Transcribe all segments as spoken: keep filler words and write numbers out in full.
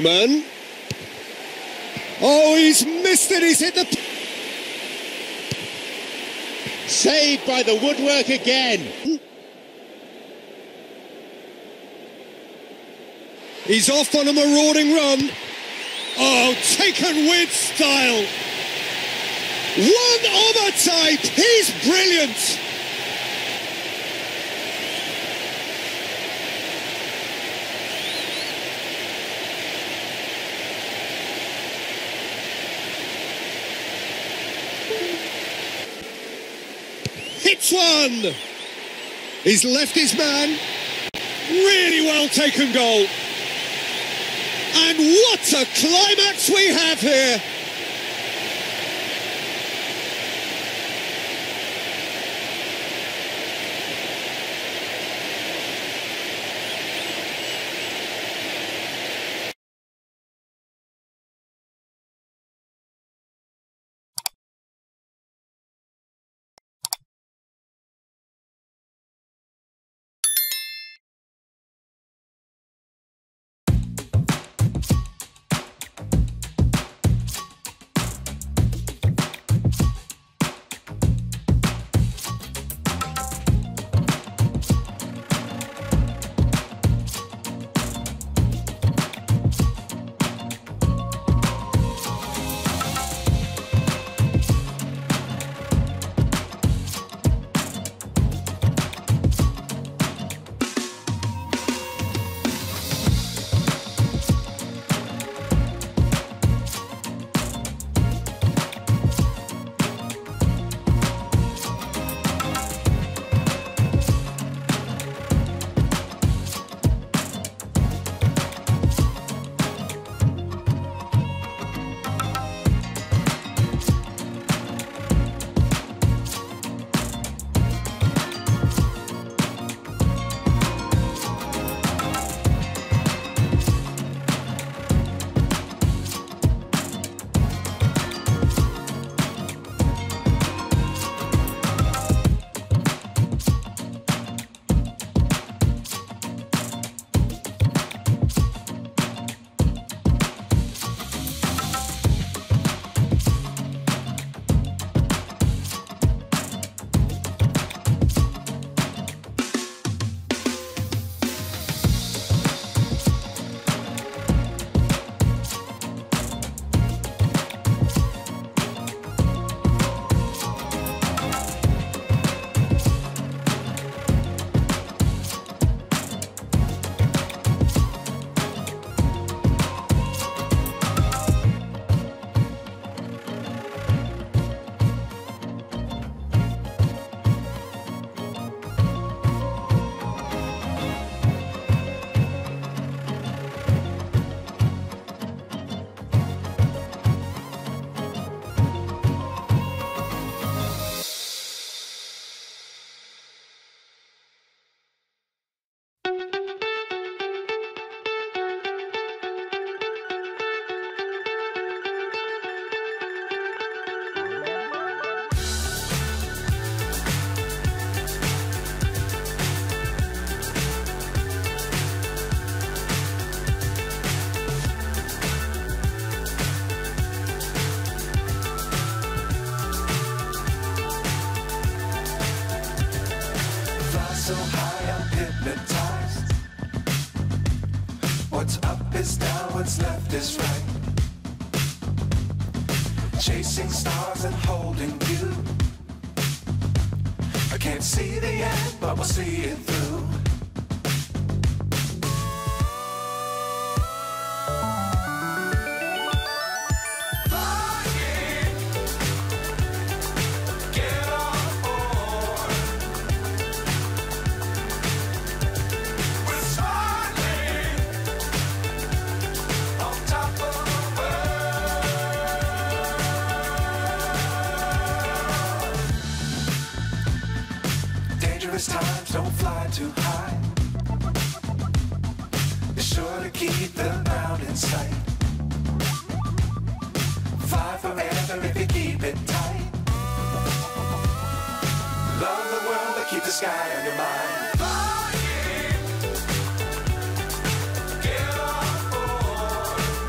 Koeman. Oh, he's missed it, he's hit the... Saved by the woodwork again. He's off on a marauding run. Oh, taken with style. One of a type, he's brilliant. Hits one. He's left his man. Really well taken goal. And what a climax we have here! So high, I'm hypnotized. What's up is down, what's left is right. Chasing stars and holding you. I can't see the end, but we'll see it through. Times don't fly too high. Be sure to keep the ground in sight. Fly forever if you keep it tight. Love the world, but keep the sky on your mind. Fly in, get on board.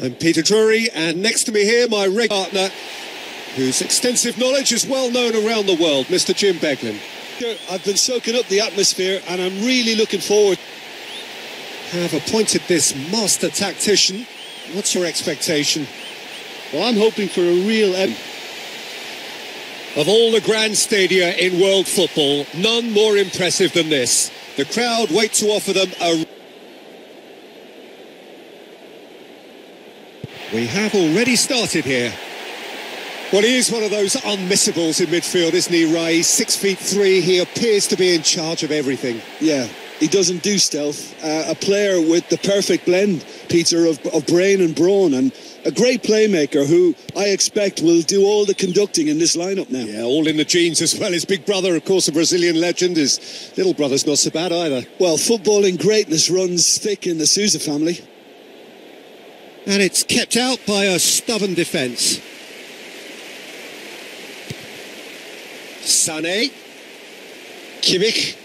I'm Peter Drury, and next to me here, my regular partner, whose extensive knowledge is well known around the world, Mister Jim Beglin. I've been soaking up the atmosphere, and I'm really looking forward. Have appointed this master tactician. What's your expectation? Well, I'm hoping for a real end. Of all the grand stadia in world football, none more impressive than this. The crowd wait to offer them a... We have already started here. Well, he is one of those unmissables in midfield, isn't he, Ray? Six feet three, he appears to be in charge of everything. Yeah, he doesn't do stealth. Uh, a player with the perfect blend, Peter, of, of brain and brawn, and a great playmaker who I expect will do all the conducting in this lineup now. Yeah, all in the genes as well. His big brother, of course, a Brazilian legend. His little brother's not so bad either. Well, footballing greatness runs thick in the Sousa family. And it's kept out by a stubborn defence. Sané. Kimmich.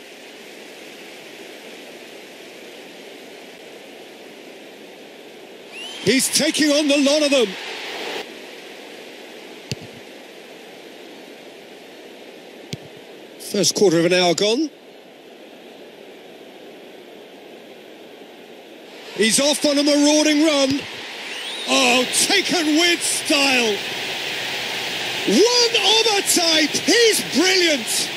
He's taking on the lot of them. First quarter of an hour gone. He's off on a marauding run. Oh, taken with style. One other type. He's brilliant.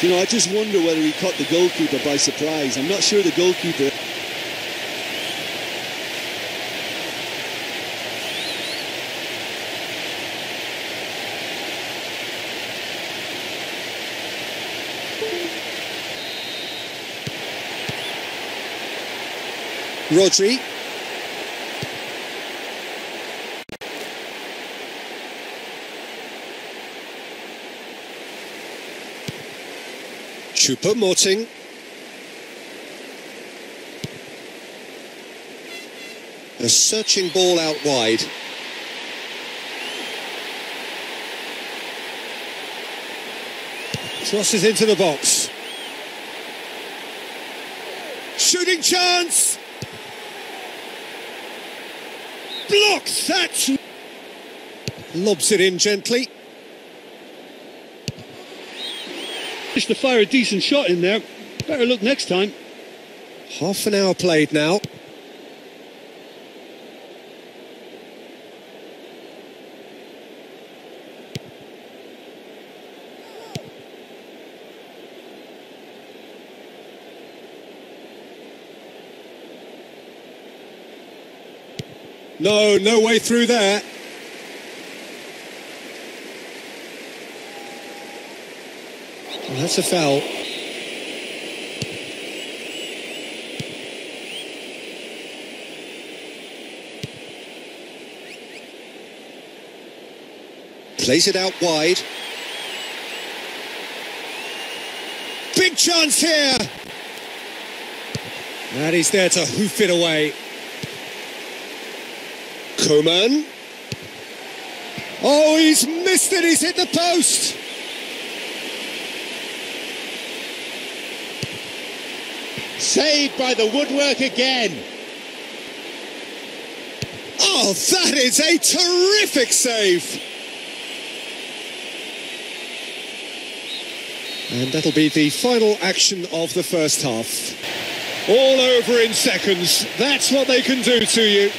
You know, I just wonder whether he caught the goalkeeper by surprise. I'm not sure the goalkeeper... Rodri. Choupo-Moting. A searching ball out wide. Crosses into the box. Shooting chance! Blocks that! Lobs it in gently. Managed to fire a decent shot in there. Better look next time. Half an hour played now. No, no way through there. Oh, that's a foul. Plays it out wide. Big chance here. And he's there to hoof it away. Koeman. Oh, he's missed it. He's hit the post. Saved by the woodwork again. Oh, that is a terrific save. And that'll be the final action of the first half. All over in seconds. That's what they can do to you.